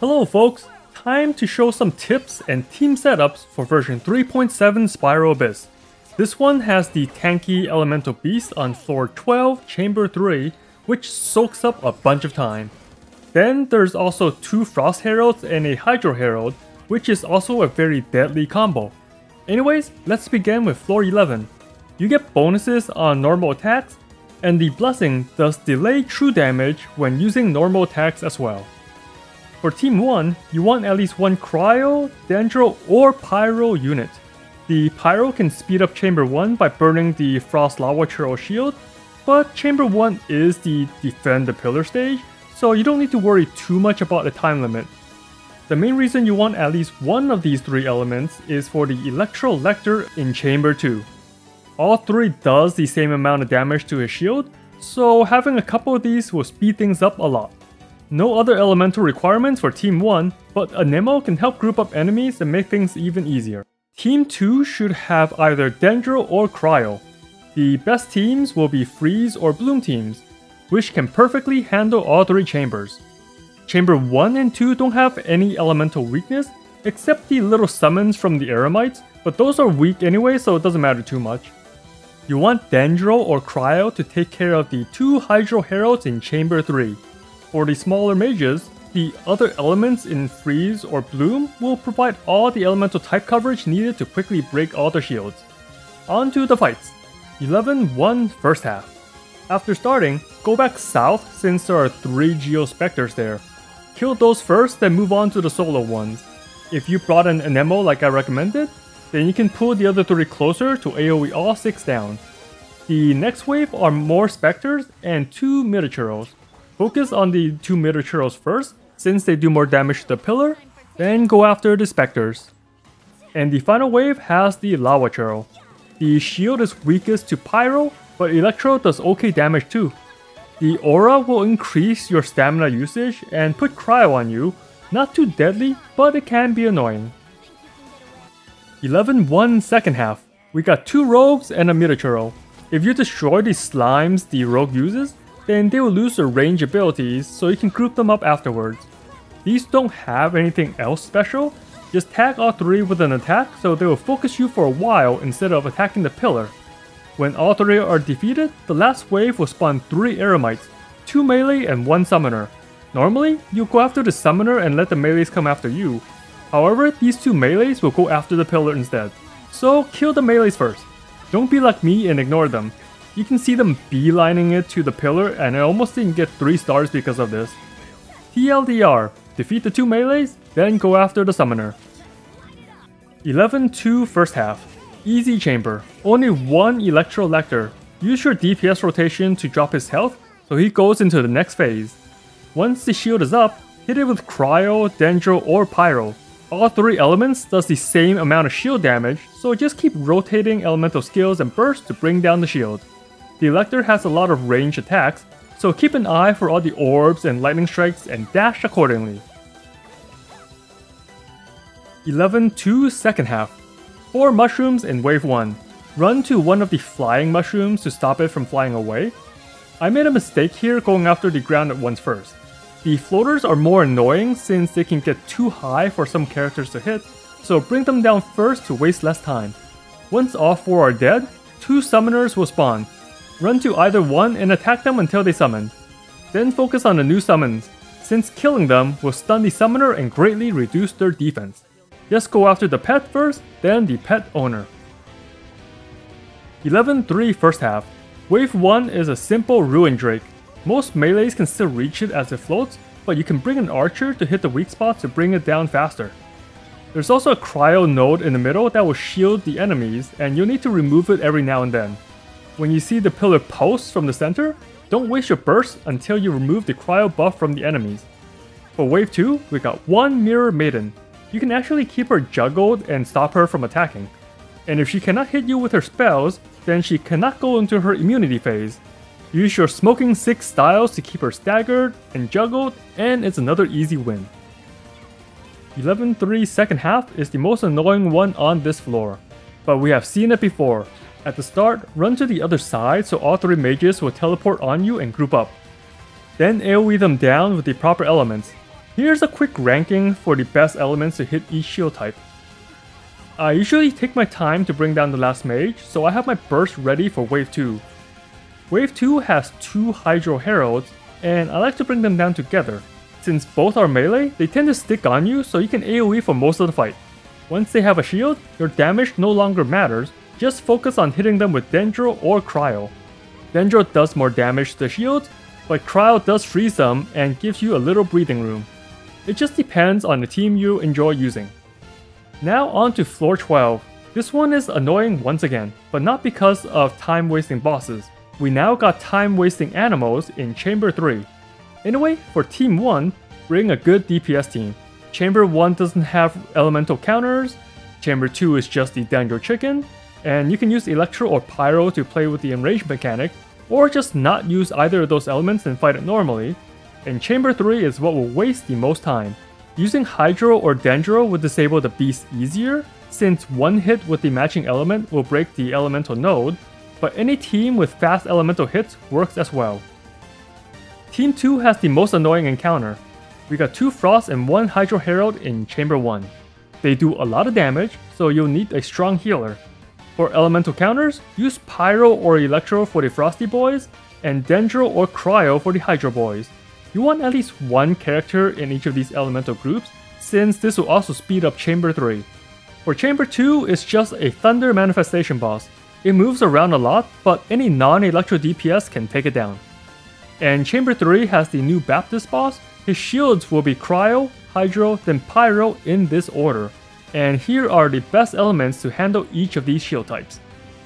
Hello folks, time to show some tips and team setups for version 3.7 Spiral Abyss. This one has the tanky elemental beast on floor 12, chamber 3, which soaks up a bunch of time. Then there's also two Frost Heralds and a Hydro Herald, which is also a very deadly combo. Anyways, let's begin with floor 11. You get bonuses on normal attacks, and the blessing does delay true damage when using normal attacks as well. For Team 1, you want at least one Cryo, Dendro, or Pyro unit. The Pyro can speed up Chamber 1 by burning the Frost Lawachurl shield, but Chamber 1 is the Defend the Pillar stage, so you don't need to worry too much about the time limit. The main reason you want at least one of these three elements is for the Electro Lector in Chamber 2. All three does the same amount of damage to his shield, so having a couple of these will speed things up a lot. No other elemental requirements for Team 1, but a Nemo can help group up enemies and make things even easier. Team 2 should have either Dendro or Cryo. The best teams will be Freeze or Bloom teams, which can perfectly handle all three chambers. Chamber 1 and 2 don't have any elemental weakness, except the little summons from the Eremites, but those are weak anyway, so it doesn't matter too much. You want Dendro or Cryo to take care of the two Hydro Heralds in Chamber 3. For the smaller mages, the other elements in Freeze or Bloom will provide all the elemental type coverage needed to quickly break all their shields. On to the fights. 11-1 first half. After starting, go back south since there are three Geo Spectres there. Kill those first, then move on to the solo ones. If you brought an Anemo like I recommended, then you can pull the other three closer to AoE all six down. The next wave are more Spectres and two Mitachurros. Focus on the two Mitachurros first, since they do more damage to the pillar, then go after the Spectres. And the final wave has the Lawachurl. The shield is weakest to Pyro, but Electro does okay damage too. The aura will increase your stamina usage and put Cryo on you, not too deadly, but it can be annoying. 11-1 second half. We got two rogues and a Mitachurro. If you destroy the slimes the rogue uses, then they will lose their range abilities, so you can group them up afterwards. These don't have anything else special, just tag all three with an attack so they will focus you for a while instead of attacking the pillar. When all three are defeated, the last wave will spawn three Eremites, two melee and one summoner. Normally, you go after the summoner and let the melees come after you. However, these two melees will go after the pillar instead. So kill the melees first. Don't be like me and ignore them. You can see them beelining it to the pillar, and I almost didn't get 3 stars because of this. TLDR, defeat the two melees, then go after the summoner. 11-2 first half. Easy chamber. Only one Electro Lector. Use your DPS rotation to drop his health, so he goes into the next phase. Once the shield is up, hit it with Cryo, Dendro, or Pyro. All three elements does the same amount of shield damage, so just keep rotating elemental skills and bursts to bring down the shield. The Elector has a lot of ranged attacks, so keep an eye for all the orbs and lightning strikes and dash accordingly. 11-2 second half. 4 mushrooms in wave 1. Run to one of the flying mushrooms to stop it from flying away. I made a mistake here going after the grounded ones first. The floaters are more annoying since they can get too high for some characters to hit, so bring them down first to waste less time. Once all 4 are dead, 2 summoners will spawn. Run to either one and attack them until they summon. Then focus on the new summons, since killing them will stun the summoner and greatly reduce their defense. Just go after the pet first, then the pet owner. 11-3 first half. Wave 1 is a simple Ruin Drake. Most melees can still reach it as it floats, but you can bring an archer to hit the weak spot to bring it down faster. There's also a Cryo node in the middle that will shield the enemies, and you'll need to remove it every now and then. When you see the pillar pulse from the center, don't waste your burst until you remove the cryo buff from the enemies. For wave 2, we got one Mirror Maiden. You can actually keep her juggled and stop her from attacking. And if she cannot hit you with her spells, then she cannot go into her immunity phase. Use your smoking 6 styles to keep her staggered and juggled, and it's another easy win. 11-3 second half is the most annoying one on this floor, but we have seen it before. At the start, run to the other side so all three mages will teleport on you and group up. Then AoE them down with the proper elements. Here's a quick ranking for the best elements to hit each shield type. I usually take my time to bring down the last mage, so I have my burst ready for Wave 2. Wave 2 has two Hydro Heralds, and I like to bring them down together. Since both are melee, they tend to stick on you, so you can AoE for most of the fight. Once they have a shield, your damage no longer matters, just focus on hitting them with Dendro or Cryo. Dendro does more damage to the shields, but Cryo does freeze them and gives you a little breathing room. It just depends on the team you enjoy using. Now on to floor 12. This one is annoying once again, but not because of time wasting bosses. We now got time wasting animals in Chamber 3. Anyway, for Team 1, bring a good DPS team. Chamber 1 doesn't have elemental counters, Chamber 2 is just the Dendro Chicken, and you can use Electro or Pyro to play with the Enrage mechanic, or just not use either of those elements and fight it normally. And Chamber 3 is what will waste the most time. Using Hydro or Dendro will disable the beast easier, since one hit with the matching element will break the elemental node, but any team with fast elemental hits works as well. Team 2 has the most annoying encounter. We got 2 Frost and 1 Hydro Herald in Chamber 1. They do a lot of damage, so you'll need a strong healer. For elemental counters, use Pyro or Electro for the Frosty Boys, and Dendro or Cryo for the Hydro Boys. You want at least one character in each of these elemental groups, since this will also speed up Chamber 3. For Chamber 2, it's just a Thunder Manifestation boss. It moves around a lot, but any non-Electro DPS can take it down. And Chamber 3 has the new Baptiste boss. His shields will be Cryo, Hydro, then Pyro in this order. And here are the best elements to handle each of these shield types.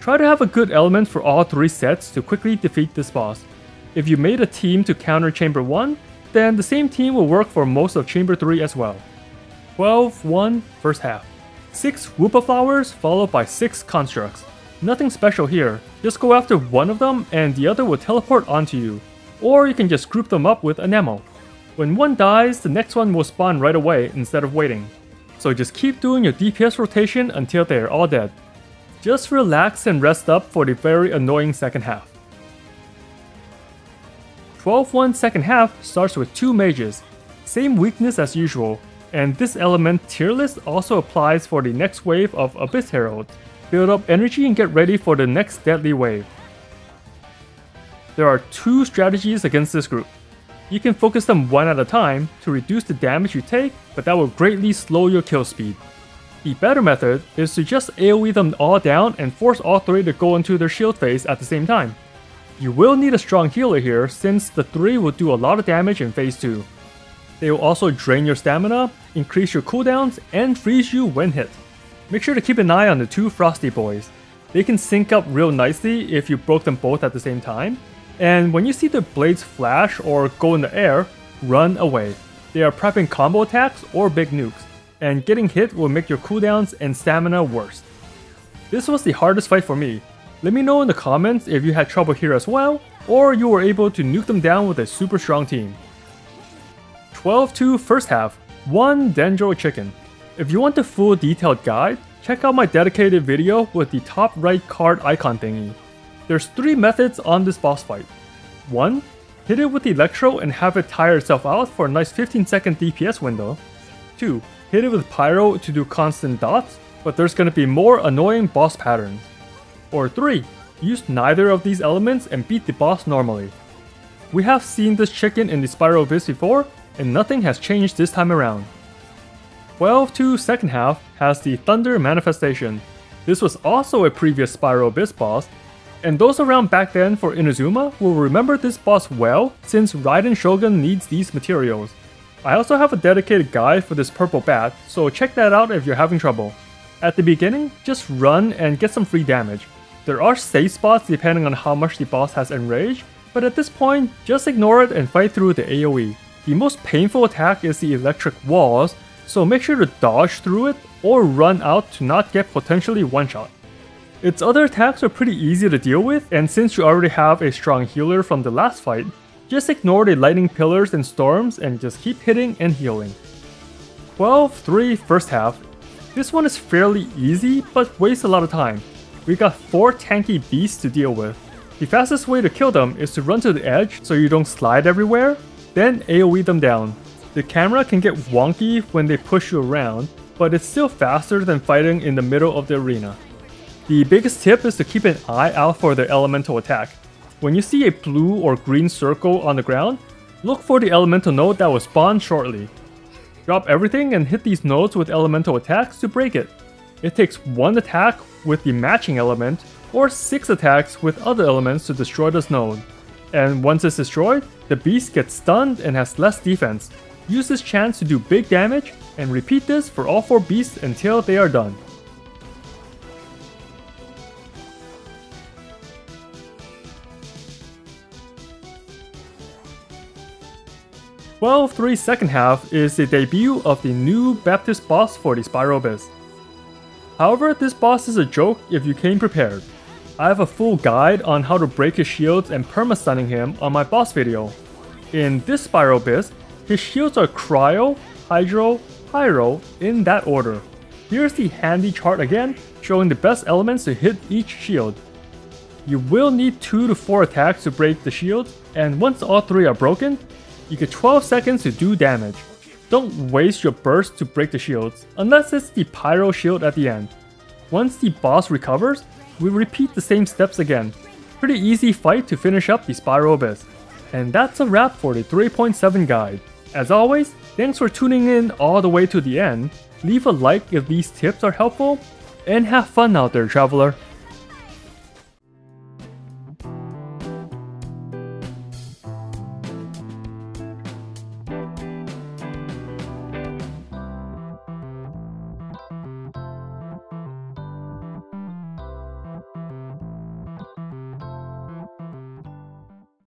Try to have a good element for all 3 sets to quickly defeat this boss. If you made a team to counter Chamber 1, then the same team will work for most of Chamber 3 as well. 12-1 first half. 6 Whoopa Flowers followed by 6 Constructs. Nothing special here, just go after one of them and the other will teleport onto you. Or you can just group them up with an ammo. When one dies, the next one will spawn right away instead of waiting. So just keep doing your DPS rotation until they are all dead. Just relax and rest up for the very annoying second half. 12-1 second half starts with 2 mages. Same weakness as usual, and this element tier list also applies for the next wave of Abyss Herald. Build up energy and get ready for the next deadly wave. There are 2 strategies against this group. You can focus them one at a time to reduce the damage you take, but that will greatly slow your kill speed. The better method is to just AoE them all down and force all 3 to go into their shield phase at the same time. You will need a strong healer here since the 3 will do a lot of damage in phase 2. They will also drain your stamina, increase your cooldowns, and freeze you when hit. Make sure to keep an eye on the 2 Frosty Boys. They can sync up real nicely if you broke them both at the same time. And when you see their blades flash or go in the air, run away. They are prepping combo attacks or big nukes, and getting hit will make your cooldowns and stamina worse. This was the hardest fight for me. Let me know in the comments if you had trouble here as well, or you were able to nuke them down with a super strong team. 12-2 first half, 1 Dendro Chicken. If you want the full detailed guide, check out my dedicated video with the top right card icon thingy. There's 3 methods on this boss fight. 1. Hit it with Electro and have it tire itself out for a nice 15-second DPS window. 2. Hit it with Pyro to do constant dots, but there's gonna be more annoying boss patterns. Or 3. Use neither of these elements and beat the boss normally. We have seen this chicken in the Spiral Abyss before, and nothing has changed this time around. 12-2 second half has the Thunder Manifestation. This was also a previous Spiral Abyss boss, and those around back then for Inazuma will remember this boss well since Raiden Shogun needs these materials. I also have a dedicated guide for this purple bat, so check that out if you're having trouble. At the beginning, just run and get some free damage. There are safe spots depending on how much the boss has enraged, but at this point, just ignore it and fight through the AoE. The most painful attack is the electric walls, so make sure to dodge through it or run out to not get potentially one-shot. Its other attacks are pretty easy to deal with, and since you already have a strong healer from the last fight, just ignore the lightning pillars and storms and just keep hitting and healing. 12-3 first half. This one is fairly easy, but wastes a lot of time. We got 4 tanky beasts to deal with. The fastest way to kill them is to run to the edge so you don't slide everywhere, then AoE them down. The camera can get wonky when they push you around, but it's still faster than fighting in the middle of the arena. The biggest tip is to keep an eye out for their elemental attack. When you see a blue or green circle on the ground, look for the elemental node that will spawn shortly. Drop everything and hit these nodes with elemental attacks to break it. It takes one attack with the matching element, or 6 attacks with other elements to destroy this node. And once it's destroyed, the beast gets stunned and has less defense. Use this chance to do big damage, and repeat this for all 4 beasts until they are done. Well, 3's second half is the debut of the new Baptiste boss for the Spiral Abyss. However, this boss is a joke if you came prepared. I have a full guide on how to break his shields and permastunning him on my boss video. In this Spiral Abyss, his shields are Cryo, Hydro, Pyro in that order. Here's the handy chart again, showing the best elements to hit each shield. You will need 2 to 4 attacks to break the shield, and once all 3 are broken, you get 12 seconds to do damage. Don't waste your burst to break the shields, unless it's the Pyro shield at the end. Once the boss recovers, we repeat the same steps again. Pretty easy fight to finish up the Spiral Abyss. And that's a wrap for the 3.7 guide. As always, thanks for tuning in all the way to the end. Leave a like if these tips are helpful, and have fun out there, traveler.